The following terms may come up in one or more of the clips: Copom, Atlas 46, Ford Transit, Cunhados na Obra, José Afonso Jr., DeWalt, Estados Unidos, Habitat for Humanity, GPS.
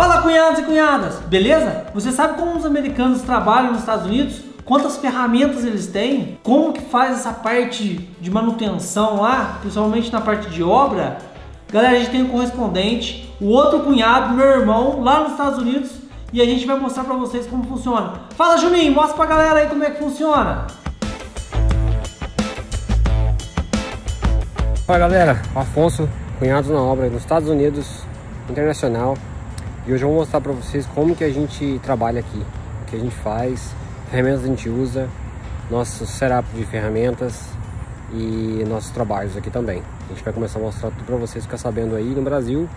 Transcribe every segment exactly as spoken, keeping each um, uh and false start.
Fala, cunhados e cunhadas, beleza? Você sabe como os americanos trabalham nos Estados Unidos? Quantas ferramentas eles têm? Como que faz essa parte de manutenção lá, principalmente na parte de obra? Galera, a gente tem um correspondente, o outro cunhado, meu irmão, lá nos Estados Unidos, e a gente vai mostrar pra vocês como funciona. Fala, Juninho, mostra pra galera aí como é que funciona. Fala, galera, Afonso, Cunhados na Obra, nos Estados Unidos, internacional. E hoje eu vou mostrar pra vocês como que a gente trabalha aqui, o que a gente faz, ferramentas que a gente usa, nosso setup de ferramentas e nossos trabalhos aqui também. A gente vai começar a mostrar tudo pra vocês ficar sabendo aí no Brasil.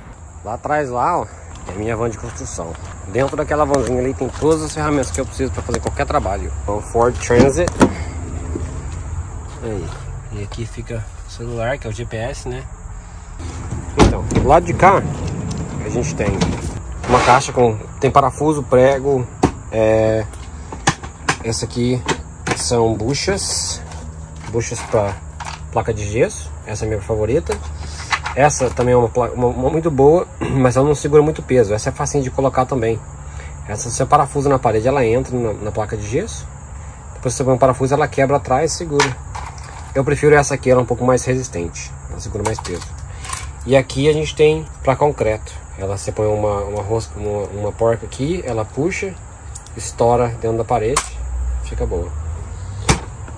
Lá atrás, lá, ó, é a minha van de construção. Dentro daquela vanzinha ali tem todas as ferramentas que eu preciso pra fazer qualquer trabalho. Um Ford Transit. Aí. E aqui fica o celular, que é o G P S, né? Então, do lado de cá, a gente tem uma caixa com... tem parafuso, prego, é... essa aqui são buchas, buchas para placa de gesso, essa é a minha favorita. Essa também é uma, uma, uma muito boa, mas ela não segura muito peso, essa é facinho de colocar também. Essa você parafusa na parede, ela entra na, na placa de gesso, depois você põe um parafuso, ela quebra atrás e segura. Eu prefiro essa aqui, ela é um pouco mais resistente, ela segura mais peso. E aqui a gente tem para concreto, ela você põe uma, uma, rosca, uma, uma porca aqui, ela puxa, estoura dentro da parede. Fica boa.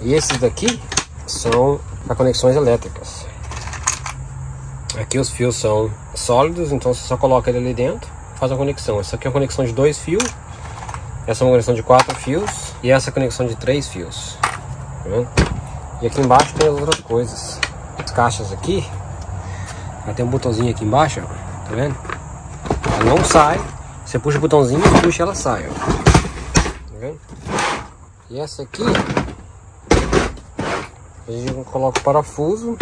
E esses daqui são para conexões elétricas. Aqui os fios são sólidos, então você só coloca ele ali dentro, faz a conexão. Essa aqui é uma conexão de dois fios, essa é uma conexão de quatro fios e essa é a conexão de três fios. Tá vendo? E aqui embaixo tem as outras coisas. As caixas aqui, ela tem um botãozinho aqui embaixo, ó. Tá vendo? Ela não sai, você puxa o botãozinho e puxa ela sai, ó. Tá vendo? E essa aqui, a gente coloca o parafuso,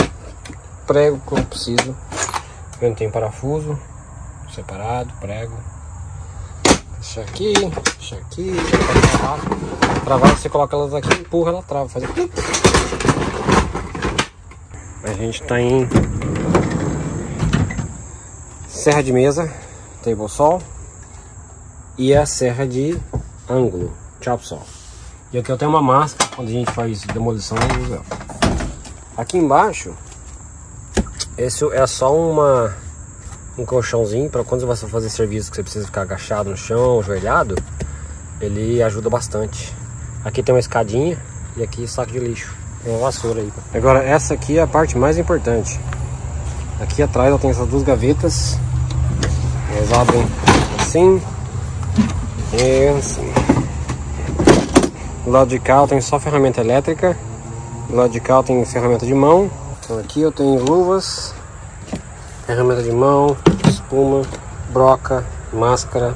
prego como preciso. Eu tenho parafuso separado, prego. Deixa aqui, deixa aqui. Travar, você coloca elas aqui, empurra, ela trava. Faz aqui. A gente está em serra de mesa, table saw, e a serra de ângulo, chop saw. E aqui eu tenho uma máscara, quando a gente faz demolição, aqui embaixo, esse é só uma, um colchãozinho para quando você fazer serviço que você precisa ficar agachado no chão, ajoelhado, ele ajuda bastante. Aqui tem uma escadinha e aqui saco de lixo, tem uma vassoura aí. Agora essa aqui é a parte mais importante. Aqui atrás eu tenho essas duas gavetas, elas abrem assim e assim. Do lado de cá eu tenho só ferramenta elétrica. Do lado de cá eu tenho ferramenta de mão. Então aqui eu tenho luvas, ferramenta de mão, espuma, broca, máscara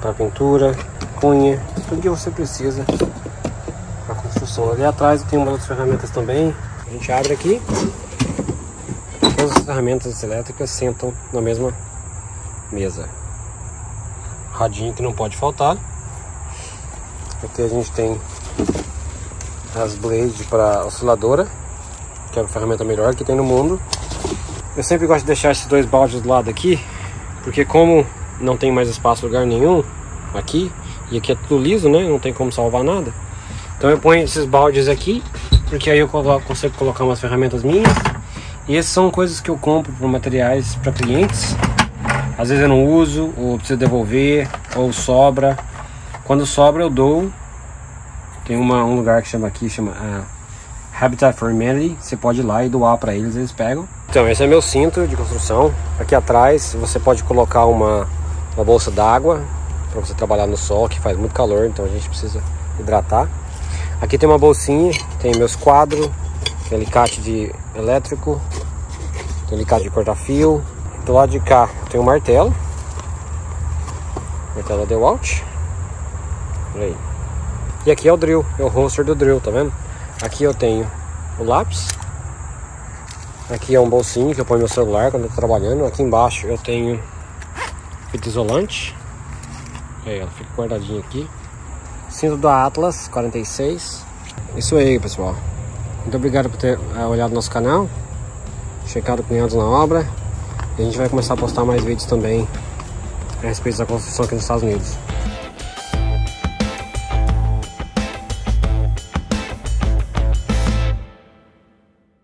para pintura, cunha, tudo que você precisa para construção. Ali atrás eu tenho umas outras ferramentas também. A gente abre aqui. Todas as ferramentas elétricas sentam na mesma mesa. Radinho que não pode faltar. Aqui a gente tem as blades para osciladora, que é a ferramenta melhor que tem no mundo. Eu sempre gosto de deixar esses dois baldes do lado aqui, porque como não tem mais espaço em lugar nenhum aqui, e aqui é tudo liso, né? Não tem como salvar nada. Então eu ponho esses baldes aqui, porque aí eu consigo colocar umas ferramentas minhas. E essas são coisas que eu compro por materiais para clientes. Às vezes eu não uso, ou preciso devolver, ou sobra. Quando sobra eu dou. Tem uma, um lugar que chama aqui, chama uh, Habitat for Humanity. Você pode ir lá e doar para eles, eles pegam. Então esse é meu cinto de construção. Aqui atrás você pode colocar uma, uma bolsa d'água para você trabalhar no sol, que faz muito calor, então a gente precisa hidratar. Aqui tem uma bolsinha, tem meus quadros, tem alicate de elétrico, tem alicate de cortar fio. Do lado de cá tem um martelo, martelo DeWalt. Aí. E aqui é o drill, é o holster do drill, tá vendo? Aqui eu tenho o lápis. Aqui é um bolsinho que eu ponho meu celular quando eu tô trabalhando. Aqui embaixo eu tenho fita isolante. Aí, ela fica guardadinha aqui. Cinto da Atlas quarenta e seis. Isso aí, pessoal. Muito obrigado por ter uh, olhado nosso canal. Checado Cunhados na Obra. E a gente vai começar a postar mais vídeos também a respeito da construção aqui nos Estados Unidos.